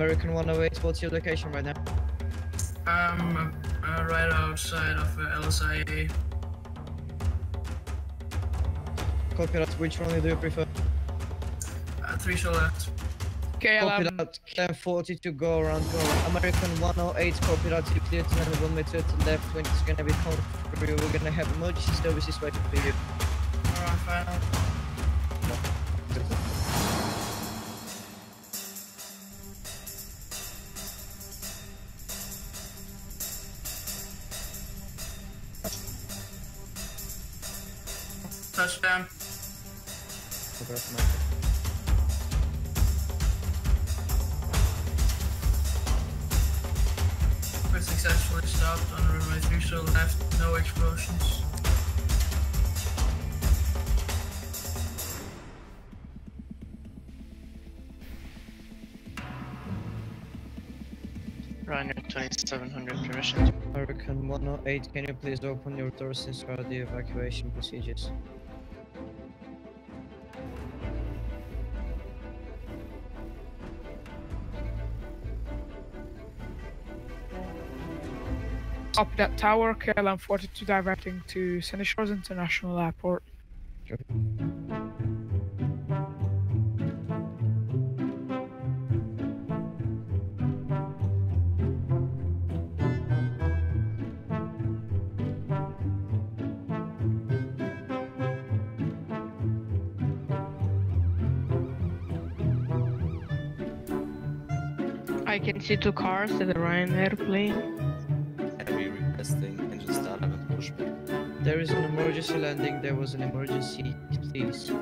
American 108, what's your location right now? Right outside of LSIA. Copy that. Which runway do you prefer? 3 short left. Copy that. K42, go around, go around. American 108, copy that. You clear to 1 meter to left when it's gonna be cold for you. We're gonna have emergency services waiting for you. Alright, fine. No. Touchdown. We're successfully stopped on runway 3, so left, no explosions. Reiner 2700, permission. American 108, can you please open your doors and start the evacuation procedures? Up that tower, KLM 42 directing to Sinishores International Airport. Sure. I can see 2 cars at the Ryan Airplane. And just start and push back. There is an emergency landing, there was an emergency, please.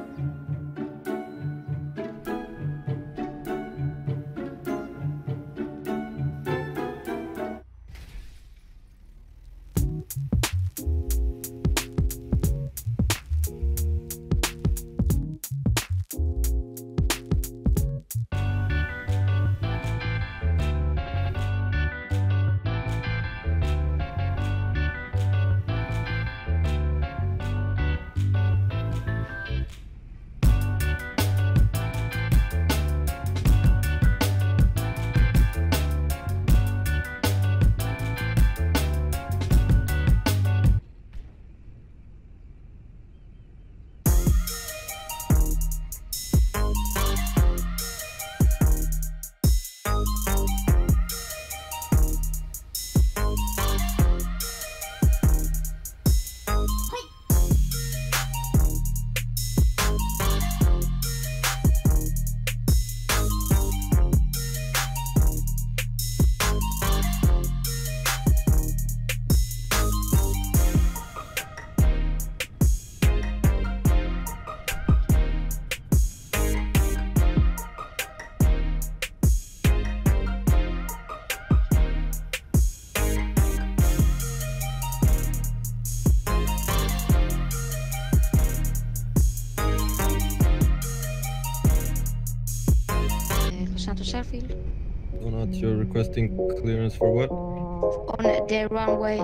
Donut, you're requesting clearance for what? On the runway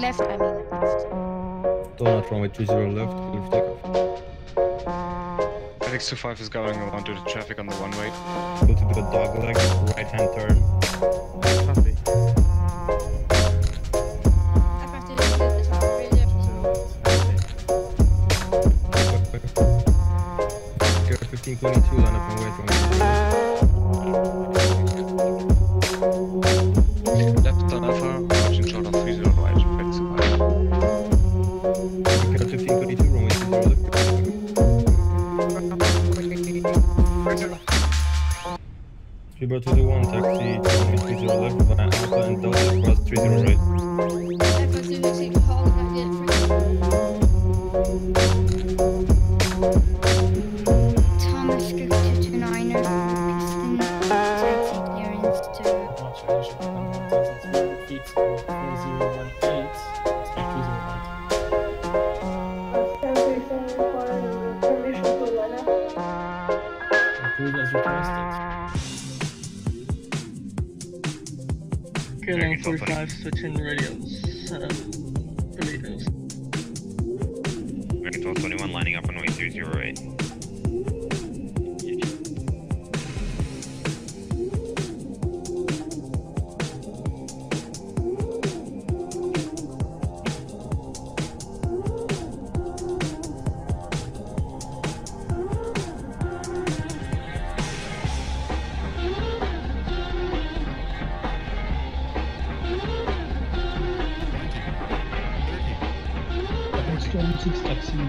left, I mean left. Donut, runway 20 left, clear for takeoff. FX25 is going around due to traffic on the one-way. Go to the dog leg, right-hand turn. Copy. K1522, line up and wait on Uber 21, taxi 2330 left, Havana Alpha and Delta cross 30 right. Alpha 260, hold on the Thomas Goo 22 Niner, taxi clearance to... Approve as requested. Killing 45, switching radios, radios. American 1221 lining up on way 308. 650.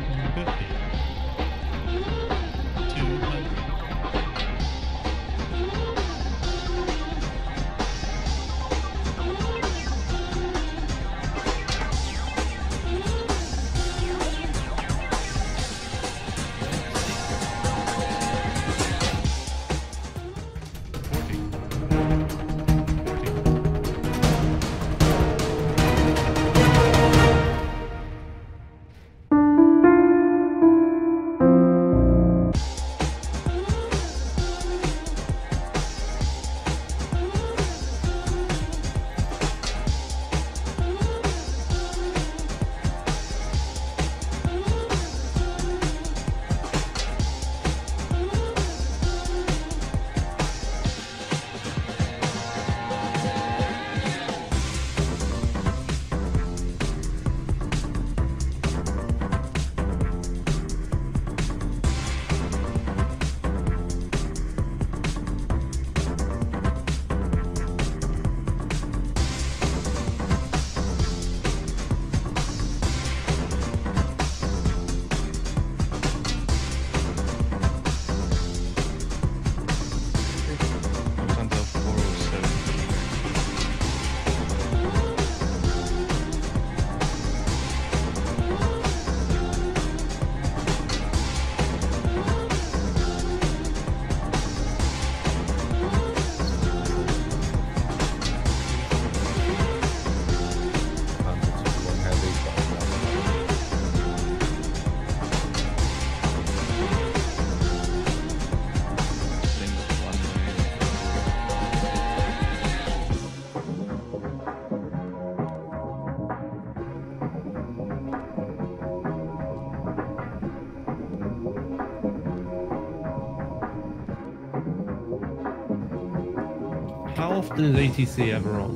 How often is ATC ever on?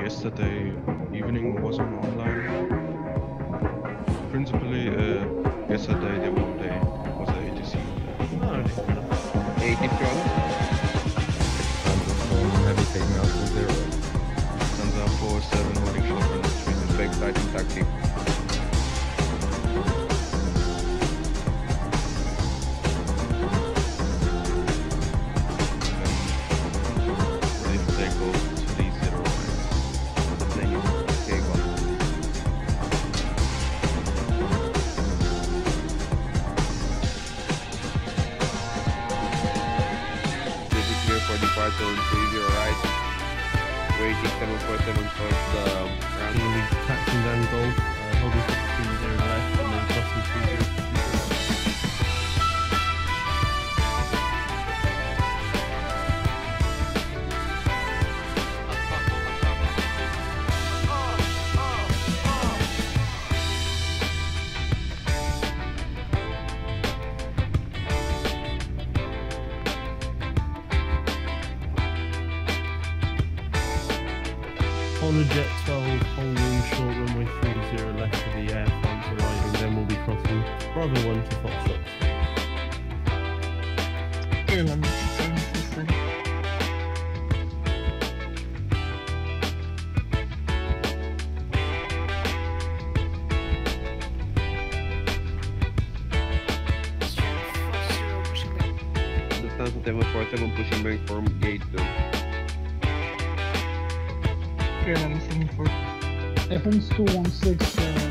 Yesterday evening was on online. Principally, yesterday the one day was the ATC. No, 80 from? Heavy taking out to zero. Stands up 4-7 holding short on the street and backside and tactic. On a jet 12, holding short runway 30 left for the air, flags arriving, then we'll be crossing Bravo 1 to Foxtrot. Understand 747 pushing back from gate 2. Happens 216